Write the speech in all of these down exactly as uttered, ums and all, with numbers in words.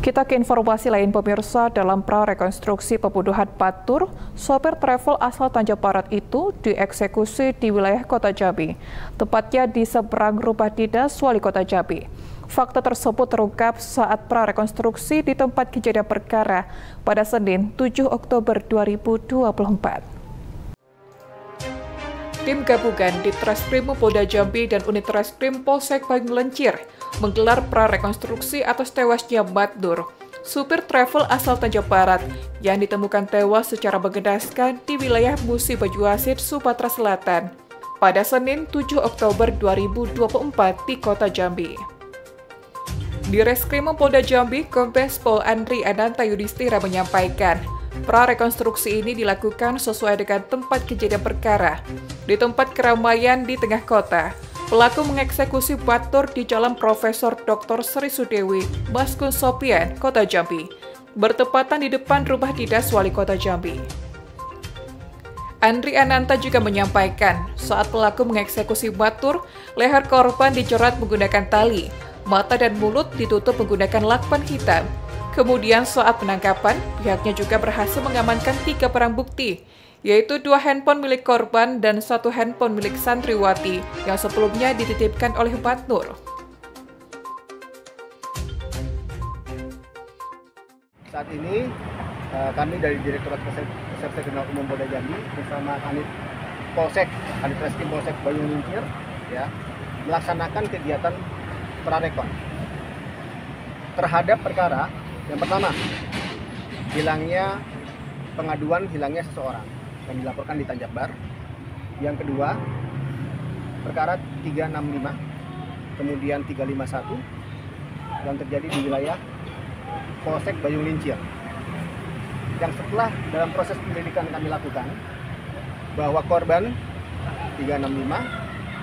Kita ke informasi lain pemirsa, dalam prarekonstruksi pembunuhan Patnur, sopir travel asal Tanjung Barat itu dieksekusi di wilayah Kota Jambi, tepatnya di seberang rumah dinas Wali Kota Jambi. Fakta tersebut terungkap saat prarekonstruksi di tempat kejadian perkara pada Senin tujuh Oktober dua ribu dua puluh empat. Tim gabungan di Ditreskrim Polda Jambi dan Unit Reskrim Polsek Bayung Lincir menggelar prarekonstruksi atas tewasnya Mantur, supir travel asal Tanjung Barat yang ditemukan tewas secara mengenaskan di wilayah Musi Bejuasir, Sumatera Selatan pada Senin tujuh Oktober dua ribu dua puluh empat di Kota Jambi. Direkskrim Polda Jambi, Kombes Pol Andri Ananta Yudistira menyampaikan, prarekonstruksi ini dilakukan sesuai dengan tempat kejadian perkara. Di tempat keramaian di tengah kota, pelaku mengeksekusi Mantur di Jalan Profesor Doktor Sri Sudewi, Maskun Sopian, Kota Jambi, bertepatan di depan rumah dinas Wali Kota Jambi. Andri Ananta juga menyampaikan, saat pelaku mengeksekusi Mantur, leher korban dijerat menggunakan tali, mata dan mulut ditutup menggunakan lakban hitam. Kemudian saat penangkapan, pihaknya juga berhasil mengamankan tiga barang bukti, yaitu dua handphone milik korban dan satu handphone milik Santriwati yang sebelumnya dititipkan oleh Patnur. Saat ini kami dari Direktorat Reserse Kriminal Umum Polda Jambi bersama Kanit Polsek, Kanit Reskrim Polsek Bayung Lincir, ya, melaksanakan kegiatan prarekon terhadap perkara. Yang pertama, hilangnya pengaduan hilangnya seseorang yang dilaporkan di Tanjabbar. Yang kedua, perkara tiga enam lima, kemudian tiga lima satu yang terjadi di wilayah Polsek Bayung Lincir. Yang setelah dalam proses penyelidikan kami lakukan bahwa korban tiga enam lima,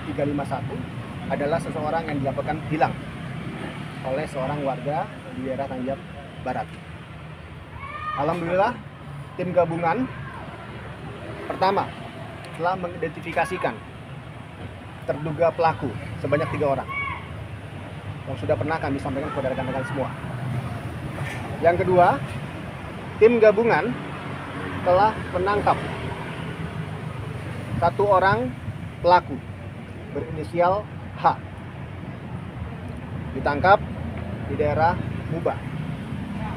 tiga lima satu adalah seseorang yang dilaporkan hilang oleh seorang warga di daerah Tanjung Barat. Alhamdulillah, tim gabungan pertama telah mengidentifikasikan terduga pelaku sebanyak tiga orang yang sudah pernah kami sampaikan kepada rekan-rekan semua. Yang kedua, tim gabungan telah menangkap satu orang pelaku berinisial H. Ditangkap di daerah Muba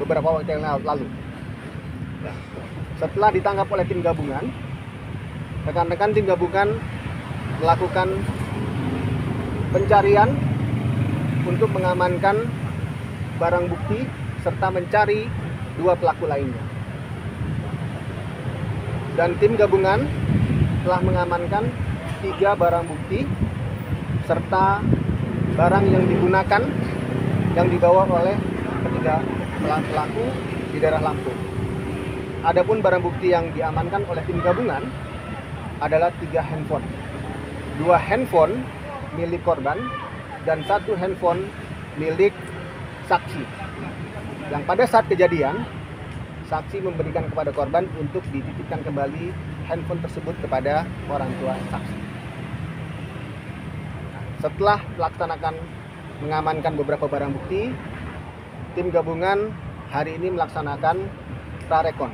beberapa waktu yang lalu. Setelah ditangkap oleh tim gabungan, rekan-rekan tim gabungan melakukan pencarian untuk mengamankan barang bukti serta mencari dua pelaku lainnya. Dan tim gabungan telah mengamankan tiga barang bukti serta barang yang digunakan yang dibawa oleh ketiga pelaku di daerah Lampung. Adapun barang bukti yang diamankan oleh tim gabungan adalah tiga handphone, dua handphone milik korban dan satu handphone milik saksi. Yang pada saat kejadian, saksi memberikan kepada korban untuk dititipkan kembali handphone tersebut kepada orang tua saksi. Setelah melaksanakan mengamankan beberapa barang bukti, tim gabungan hari ini melaksanakan prarekon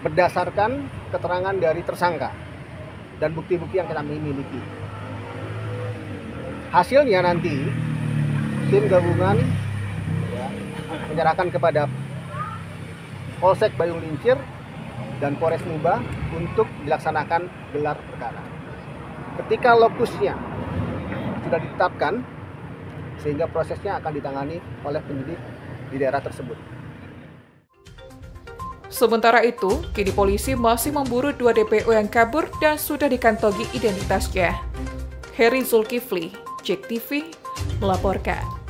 berdasarkan keterangan dari tersangka dan bukti-bukti yang kami miliki. Hasilnya nanti tim gabungan ya, menyerahkan kepada Polsek Bayung Lincir dan Polres Muba untuk dilaksanakan gelar perkara. Ketika lokusnya sudah ditetapkan, sehingga prosesnya akan ditangani oleh penyidik di daerah tersebut. Sementara itu, kini polisi masih memburu dua D P O yang kabur dan sudah dikantongi identitasnya. Harry Zulkifli, JEK T V, melaporkan.